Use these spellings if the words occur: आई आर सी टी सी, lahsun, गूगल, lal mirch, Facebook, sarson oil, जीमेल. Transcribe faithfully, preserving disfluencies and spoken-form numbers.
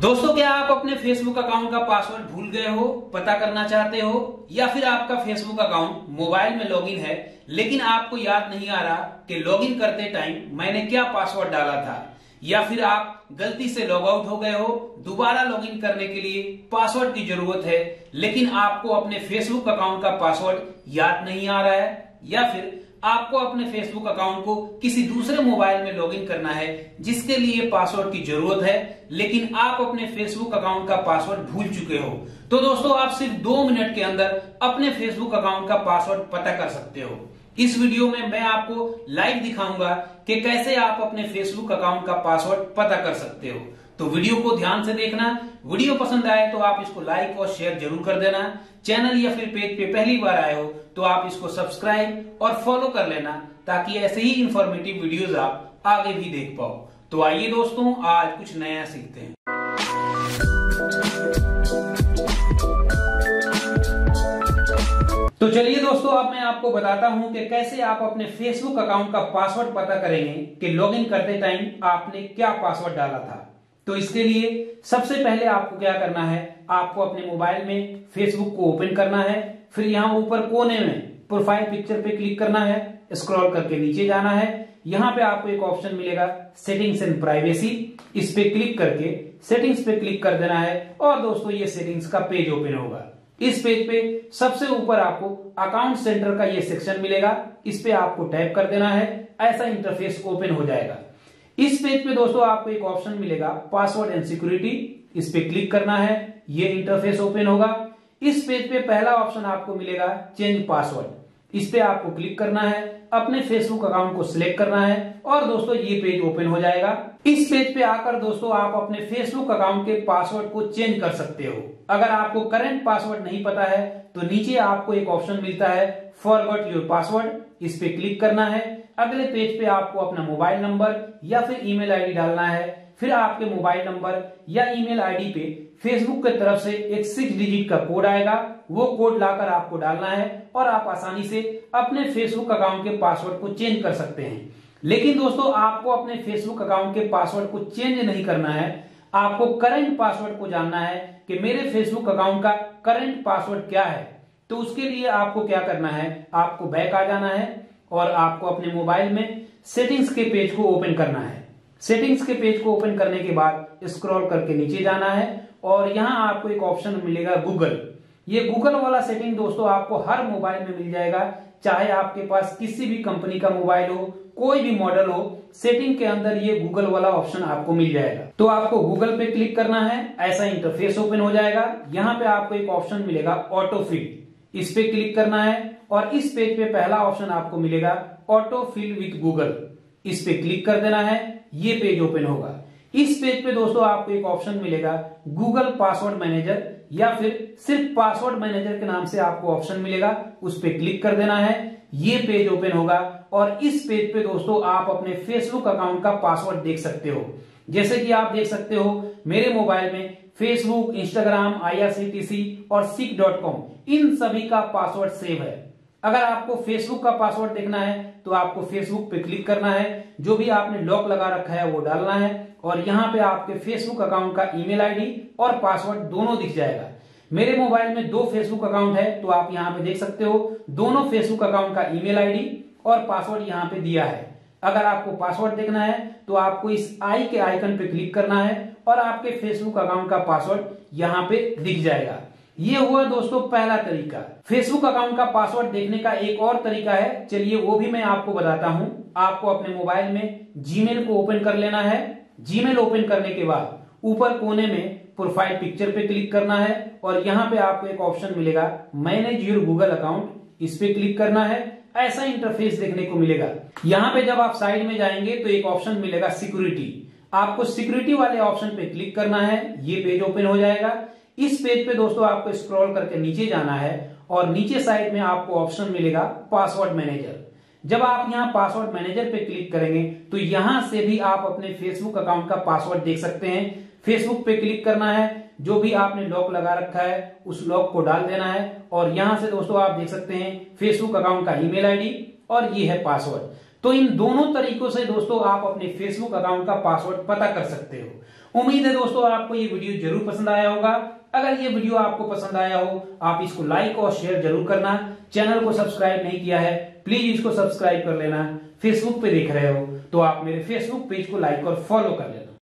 दोस्तों, क्या आप अपने फेसबुक अकाउंट का पासवर्ड भूल गए हो, पता करना चाहते हो, या फिर आपका फेसबुक अकाउंट मोबाइल में लॉगिन है लेकिन आपको याद नहीं आ रहा कि लॉगिन करते टाइम मैंने क्या पासवर्ड डाला था, या फिर आप गलती से लॉग आउट हो गए हो, दोबारा लॉगिन करने के लिए पासवर्ड की जरूरत है लेकिन आपको अपने फेसबुक अकाउंट का पासवर्ड याद नहीं आ रहा है, या फिर आपको अपने फेसबुक अकाउंट को किसी दूसरे मोबाइल में लॉगिन करना है जिसके लिए पासवर्ड की जरूरत है लेकिन आप अपने फेसबुक अकाउंट का पासवर्ड भूल चुके हो, तो दोस्तों आप सिर्फ दो मिनट के अंदर अपने फेसबुक अकाउंट का पासवर्ड पता कर सकते हो। इस वीडियो में मैं आपको लाइव दिखाऊंगा कि कैसे आप अपने फेसबुक अकाउंट का पासवर्ड पता कर सकते हो, तो वीडियो को ध्यान से देखना। वीडियो पसंद आए तो आप इसको लाइक और शेयर जरूर कर देना। चैनल या फिर पेज पे पहली बार आए हो तो आप इसको सब्सक्राइब और फॉलो कर लेना ताकि ऐसे ही इंफॉर्मेटिव वीडियोस आप आगे भी देख पाओ। तो आइए दोस्तों, आज कुछ नया सीखते हैं। तो चलिए दोस्तों, अब मैं आपको बताता हूं कि कैसे आप अपने फेसबुक अकाउंट का पासवर्ड पता करेंगे कि लॉगिन करते टाइम आपने क्या पासवर्ड डाला था। तो इसके लिए सबसे पहले आपको क्या करना है, आपको अपने मोबाइल में फेसबुक को ओपन करना है, फिर यहाँ ऊपर कोने में प्रोफाइल पिक्चर पे क्लिक करना है, स्क्रॉल करके नीचे जाना है। यहाँ पे आपको एक ऑप्शन मिलेगा सेटिंग्स एंड प्राइवेसी, इस पे क्लिक करके सेटिंग्स पे क्लिक कर देना है और दोस्तों ये सेटिंग्स का पेज ओपन होगा। इस पेज पे सबसे ऊपर आपको अकाउंट सेंटर का ये सेक्शन मिलेगा, इस पे आपको टैप कर देना है, ऐसा इंटरफेस ओपन हो जाएगा। इस पेज पे दोस्तों आपको एक ऑप्शन मिलेगा पासवर्ड एंड सिक्योरिटी, इस पे क्लिक करना है, ये इंटरफेस ओपन होगा। इस पेज पे पहला ऑप्शन आपको मिलेगा चेंज पासवर्ड, इस पे आपको क्लिक करना है, अपने फेसबुक अकाउंट को सिलेक्ट करना है और दोस्तों ये पेज ओपन हो जाएगा। इस पेज पे आकर दोस्तों आप अपने फेसबुक अकाउंट के पासवर्ड को चेंज कर सकते हो। अगर आपको करंट पासवर्ड नहीं पता है तो नीचे आपको एक ऑप्शन मिलता है फॉरगॉट योर पासवर्ड, इस पे क्लिक करना है। अगले पेज पे आपको अपना मोबाइल नंबर या फिर ईमेल आईडी डालना है, फिर आपके मोबाइल नंबर या ईमेल आईडी पे फेसबुक की तरफ से एक सिक्स डिजिट का कोड आएगा, वो कोड लाकर आपको डालना है और आप आसानी से अपने फेसबुक अकाउंट के पासवर्ड को चेंज कर सकते हैं। लेकिन दोस्तों आपको अपने फेसबुक अकाउंट के पासवर्ड को चेंज नहीं करना है, आपको करंट पासवर्ड को जानना है कि मेरे फेसबुक अकाउंट का करंट पासवर्ड क्या है। तो उसके लिए आपको क्या करना है, आपको बैक आ जाना है और आपको अपने मोबाइल में सेटिंग्स के पेज को ओपन करना है। सेटिंग्स के पेज को ओपन करने के बाद स्क्रॉल करके नीचे जाना है और यहाँ आपको एक ऑप्शन मिलेगा गूगल। ये गूगल वाला सेटिंग दोस्तों आपको हर मोबाइल में मिल जाएगा, चाहे आपके पास किसी भी कंपनी का मोबाइल हो, कोई भी मॉडल हो, सेटिंग के अंदर ये गूगल वाला ऑप्शन आपको मिल जाएगा। तो आपको गूगल पे क्लिक करना है, ऐसा इंटरफेस ओपन हो जाएगा। यहाँ पे आपको एक ऑप्शन मिलेगा ऑटो फिल, इस पे क्लिक करना है और इस पेज पे पहला ऑप्शन आपको मिलेगा ऑटो फिल विद गूगल, इस पे क्लिक कर देना है, ये पेज ओपन होगा। इस पेज पे दोस्तों आपको एक ऑप्शन मिलेगा गूगल पासवर्ड मैनेजर या फिर सिर्फ पासवर्ड मैनेजर के नाम से आपको ऑप्शन मिलेगा, उस पे क्लिक कर देना है, ये पेज ओपन होगा। और इस पेज पे दोस्तों आप अपने फेसबुक अकाउंट का पासवर्ड देख सकते हो। जैसे कि आप देख सकते हो मेरे मोबाइल में Facebook, Instagram, आई आर सी टी सी और सिक डॉट कॉम, इन सभी का पासवर्ड सेव है। अगर आपको फेसबुक का पासवर्ड देखना है तो आपको फेसबुक पे क्लिक करना है, जो भी आपने लॉक लगा रखा है वो डालना है और यहाँ पे आपके फेसबुक अकाउंट का ईमेल आईडी और पासवर्ड दोनों दिख जाएगा। मेरे मोबाइल में दो फेसबुक अकाउंट है तो आप यहाँ पे देख सकते हो दोनों फेसबुक अकाउंट का ईमेल आईडी और पासवर्ड यहाँ पे दिया है। अगर आपको पासवर्ड देखना है तो आपको इस आई के आइकन पे क्लिक करना है और आपके फेसबुक अकाउंट का पासवर्ड यहाँ पे दिख जाएगा। ये हुआ दोस्तों पहला तरीका। फेसबुक अकाउंट का पासवर्ड देखने का एक और तरीका है, चलिए वो भी मैं आपको बताता हूं। आपको अपने मोबाइल में जीमेल को ओपन कर लेना है। जीमेल ओपन करने के बाद ऊपर कोने में प्रोफाइल पिक्चर पे क्लिक करना है और यहाँ पे आपको एक ऑप्शन मिलेगा मैनेज योर गूगल अकाउंट, इस पे क्लिक करना है, ऐसा इंटरफेस देखने को मिलेगा। यहाँ पे जब आप साइड में जाएंगे तो एक ऑप्शन मिलेगा सिक्योरिटी, आपको सिक्योरिटी वाले ऑप्शन पे क्लिक करना है, ये पेज ओपन हो जाएगा। इस पेज पे दोस्तों आपको स्क्रॉल करके नीचे जाना है और नीचे साइड में आपको ऑप्शन मिलेगा पासवर्ड मैनेजर। जब आप यहाँ पासवर्ड मैनेजर पे क्लिक करेंगे तो यहाँ से भी आप अपने फेसबुक अकाउंट का पासवर्ड देख सकते हैं। फेसबुक पे क्लिक करना है, जो भी आपने लॉक लगा रखा है उस लॉक को डाल देना है और यहाँ से दोस्तों आप देख सकते हैं फेसबुक अकाउंट का ईमेल आईडी और ये है पासवर्ड। तो इन दोनों तरीकों से दोस्तों आप अपने फेसबुक अकाउंट का पासवर्ड पता कर सकते हो। उम्मीद है दोस्तों आपको ये वीडियो जरूर पसंद आया होगा। अगर ये वीडियो आपको पसंद आया हो आप इसको लाइक और शेयर जरूर करना। चैनल को सब्सक्राइब नहीं किया है प्लीज इसको सब्सक्राइब कर लेना। फेसबुक पे देख रहे हो तो आप मेरे फेसबुक पेज को लाइक और फॉलो कर लेना।